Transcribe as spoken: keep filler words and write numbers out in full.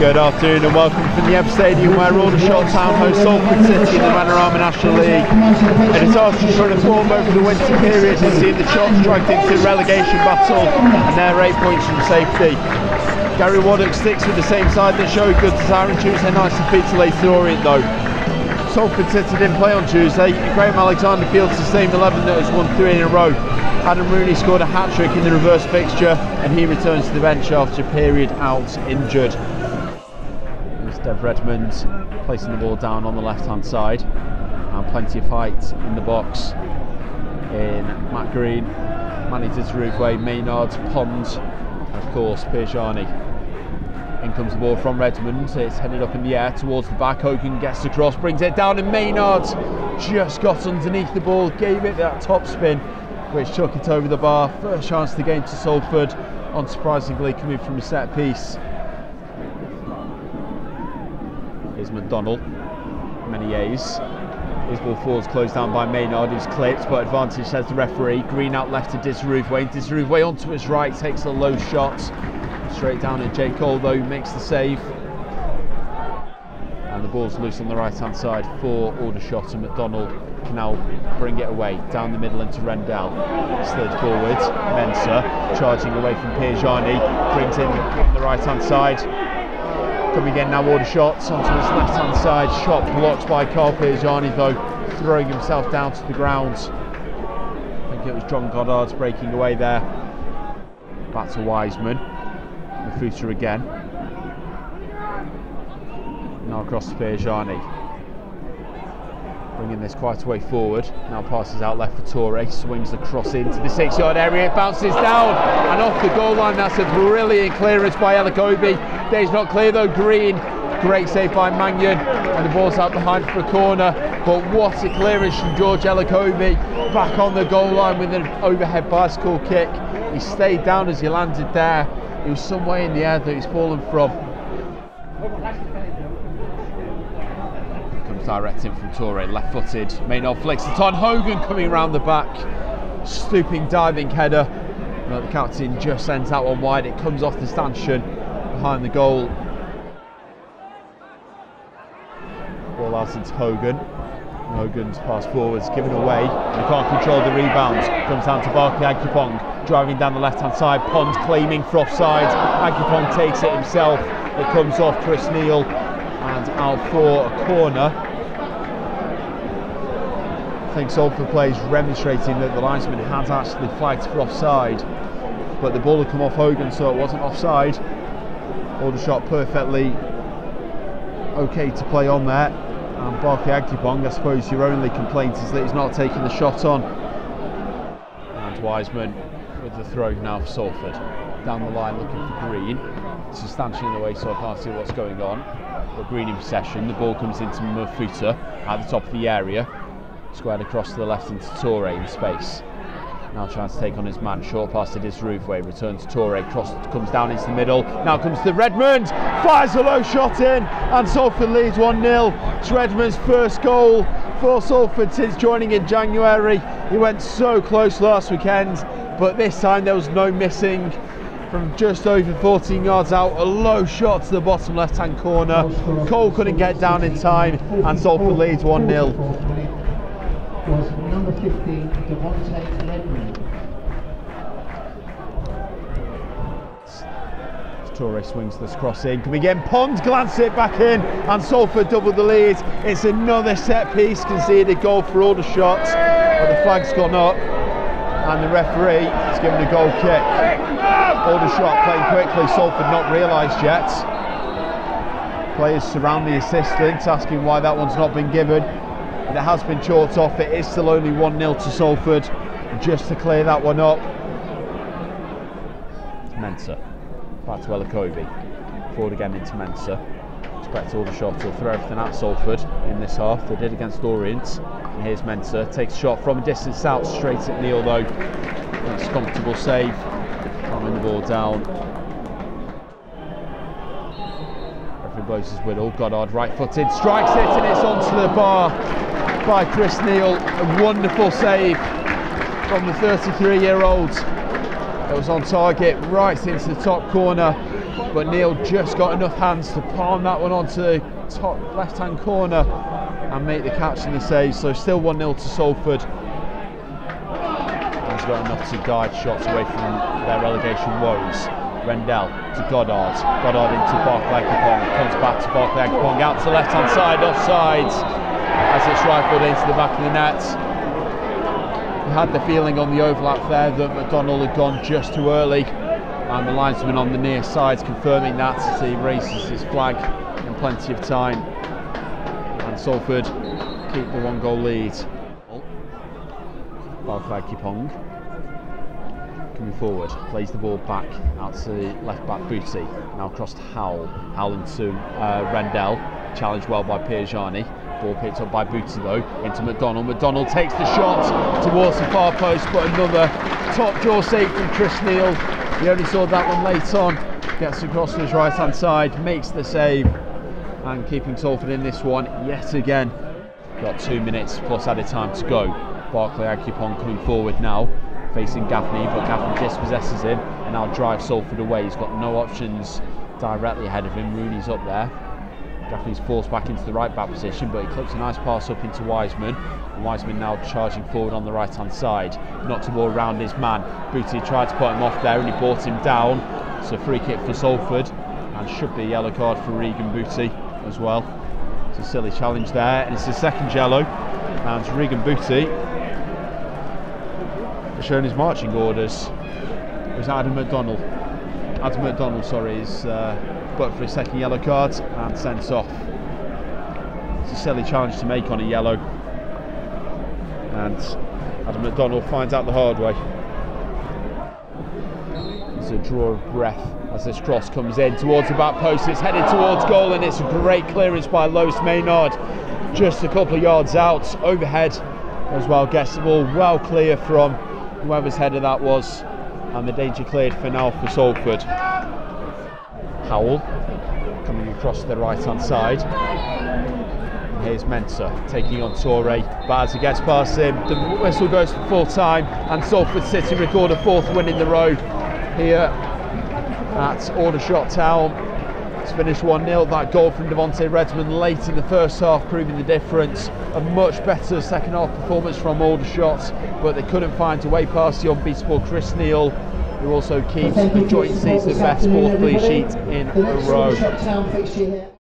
Good afternoon and welcome from the Ebb Stadium, where all the short town hosts Salford City in the Panorama National League. A disastrous run of form over the winter period has seen the short dragged into relegation battle, and they're eight points from safety. Gary Waddock sticks with the same side that showed good desire on Tuesday night to beat Leyton Orient though. Salford City didn't play on Tuesday. Graham Alexander fields the same eleven that has won three in a row. Adam Rooney scored a hat-trick in the reverse fixture and he returns to the bench after a period out injured. Dev Redmond placing the ball down on the left hand side, and plenty of height in the box in Matt Green, Manny Dissaroufway, Maynard, Pond, and of course Piergianni. In comes the ball from Redmond, it's headed up in the air towards the back. Hogan gets the cross, brings it down, and Maynard just got underneath the ball, gave it that top spin which took it over the bar. First chance of the game to Salford, unsurprisingly coming from a set piece. Is McDonnell, many A's. His ball forwards closed down by Maynard, who's clipped, but advantage says the referee. Green out left to Dissaroufway. Dissaroufway onto his right, takes a low shot. Straight down at J. Cole though, who makes the save. And the ball's loose on the right hand side for Aldershot, and McDonnell can now bring it away down the middle into Rendell. Slid forward, Mensah charging away from Piergianni, brings in on the right hand side. Coming in now, Aldershot onto his left hand side, shot blocked by Carl Piergianni though, throwing himself down to the ground. I think it was John Goddard breaking away there. Back to Wiseman, Mifuta again, now across to Piergianni, bringing this quite a way forward, now passes out left for Touré, swings the cross into the six yard area, it bounces down and off the goal line. That's a brilliant clearance by Elicobi. It's not clear though. Green, great save by Maignan, and the ball's out behind for a corner, but what a clearance from George Elachovey. Back on the goal line with an overhead bicycle kick. He stayed down as he landed there. It was some way in the air that he's fallen from. Comes direct in from Touré, left footed. Maynard flicks it on. Hogan coming round the back, stooping diving header. The captain just sends that one wide. It comes off the stanchion behind the goal. Ball out into Hogan. Hogan's pass forwards given away and can't control the rebound. Comes down to Barclay-Kapong, driving down the left hand side. Pond claiming for offside. Agipong takes it himself. It comes off Chris Neal and out for a corner. I think Salford plays remonstrating that the linesman had actually flagged for offside, but the ball had come off Hogan, so it wasn't offside. Aldershot perfectly okay to play on there, and Barkley Agipong, I suppose your only complaint is that he's not taking the shot on. And Wiseman with the throw now for Salford, down the line looking for Green, substantially in the way so I can't see what's going on, but Green in possession. The ball comes into Mifuta at the top of the area, squared across to the left into Touré in space. Now trying to take on his man, short pass to Dissaroufway, return to Touré, cross comes down into the middle, now comes to Redmond, fires a low shot in, and Salford leads one nil. It's Redmond's first goal for Salford since joining in January. He went so close last weekend, but this time there was no missing. From just over fourteen yards out, a low shot to the bottom left hand corner. Cole couldn't get down in time, and Salford leads one nil. Was number fifteen, Devontae Ledman. Touré swings this cross in, coming in, Pond glances it back in, and Salford double the lead. It's another set piece, conceded goal for all the shots, but the flag's gone up, and the referee is given a goal kick. All the shot playing quickly, Salford not realised yet. Players surround the assistant, asking why that one's not been given. It has been chalked off. It is still only one nil to Salford. Just to clear that one up, Mensah back to Elicobi, forward again into Mensah. Expect all the shots will throw everything at Salford in this half. They did against Orient. And here's Mensah, takes a shot from a distance out, straight at Neal though. That's a comfortable save, calming the ball down. Referee blows his whistle. Goddard right footed, strikes it, and it's onto the bar by Chris Neal. A wonderful save from the thirty-three year old. It was on target right into the top corner. but Neal just got enough hands to palm that one onto the top left hand corner and make the catch and the save. So still one nil to Salford. He's got enough to guide shots away from their relegation woes. Rendell to Goddard, Goddard into Barclay-Kapong, comes back to Barclay-Kapong, out to the left hand side, offside as it's rifled into the back of the net. Had the feeling on the overlap there that McDonald had gone just too early, and the linesman on the near side's confirming that as he raises his flag in plenty of time, and Salford keep the one goal lead. Barclay-Kapong coming forward, plays the ball back out to the left back Booty, now across to Howell, Howell into uh, Rendell, challenged well by Piergianni. Ball picked up by Booty though, into McDonald. McDonald takes the shot towards the far post, but another top jaw save from Chris Neal. He only saw that one late on. Gets across to his right hand side, makes the save, and keeping Salford in this one yet again. Got two minutes plus added time to go. Barclay-Kapong coming forward now, facing Gaffney, but Gaffney dispossesses him and now drives Salford away. He's got no options directly ahead of him. Rooney's up there. Gaffney's forced back into the right back position, but he clips a nice pass up into Wiseman. And Wiseman now charging forward on the right hand side. Knocked the ball around his man. Booty tried to put him off there and he brought him down. So free kick for Salford, and should be a yellow card for Regan Booty as well. It's a silly challenge there, and it's his second yellow. And Regan Booty has shown his marching orders. It was Adam McDonald. Adam McDonald, sorry, is uh, booked for his second yellow card and sent off. It's a silly challenge to make on a yellow, and Adam McDonald finds out the hard way. There's a draw of breath as this cross comes in towards the back post. It's headed towards goal, and it's a great clearance by Lois Maynard, just a couple of yards out, overhead as well. Gets the ball well clear from whoever's header that was, and the danger cleared for now for Salford. Howell coming across the right hand side. Here's Mensah taking on Touré, but as he gets past him, the whistle goes for full time, and Salford City record a fourth win in the row here at Aldershot Town. It's finished one nil. That goal from Devontae Redmond late in the first half proving the difference. A much better second half performance from Aldershot, but they couldn't find a way past the unbeatable Chris Neal, who also keeps the joint season best fourth clean sheet in a row.